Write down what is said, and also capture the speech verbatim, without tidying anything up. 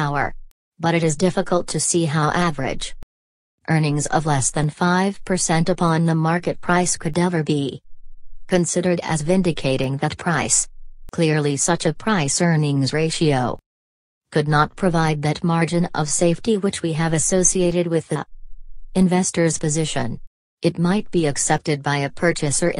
power. But it is difficult to see how average earnings of less than five percent upon the market price could ever be considered as vindicating that price. Clearly, such a price-earnings ratio could not provide that margin of safety which we have associated with the investor's position. It might be accepted by a purchaser in